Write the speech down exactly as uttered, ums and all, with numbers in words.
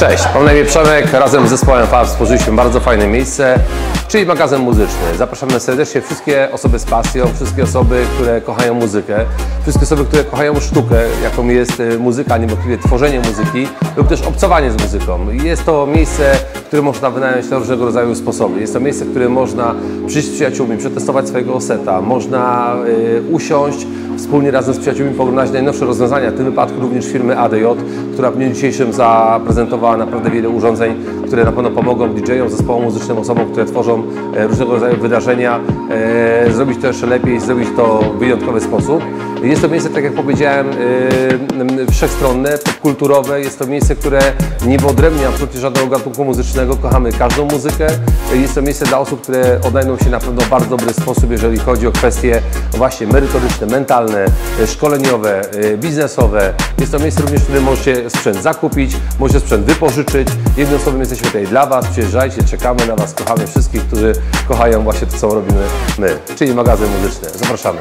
Cześć, mam na imię Przemek, razem z zespołem F A B stworzyliśmy bardzo fajne miejsce, czyli magazyn muzyczny. Zapraszamy serdecznie wszystkie osoby z pasją, wszystkie osoby, które kochają muzykę, wszystkie osoby, które kochają sztukę, jaką jest muzyka, niewątpliwie tworzenie muzyki lub też obcowanie z muzyką. Jest to miejsce, które można wynająć na różnego rodzaju sposoby. Jest to miejsce, w którym można przyjść z przyjaciółmi, przetestować swojego seta, można y, usiąść, wspólnie razem z przyjaciółmi porównać najnowsze rozwiązania, w tym wypadku również firmy A D J, która w dniu dzisiejszym zaprezentowała naprawdę wiele urządzeń, które na pewno pomogą D J-om, zespołom muzycznym, osobom, które tworzą różnego rodzaju wydarzenia, zrobić to jeszcze lepiej, zrobić to w wyjątkowy sposób. Jest to miejsce, tak jak powiedziałem, wszechstronne, popkulturowe, jest to miejsce, które nie wyodrębnia absolutnie żadnego gatunku muzycznego, kochamy każdą muzykę. Jest to miejsce dla osób, które odnajdą się na pewno w bardzo dobry sposób, jeżeli chodzi o kwestie właśnie merytoryczne, mentalne, szkoleniowe, biznesowe. Jest to miejsce również, w którym możecie sprzęt zakupić, możecie sprzęt wypożyczyć. Jednym słowem, jesteśmy tutaj dla Was. Przyjeżdżajcie, czekamy na Was, kochamy wszystkich, którzy kochają właśnie to, co robimy my, czyli magazyn muzyczny. Zapraszamy.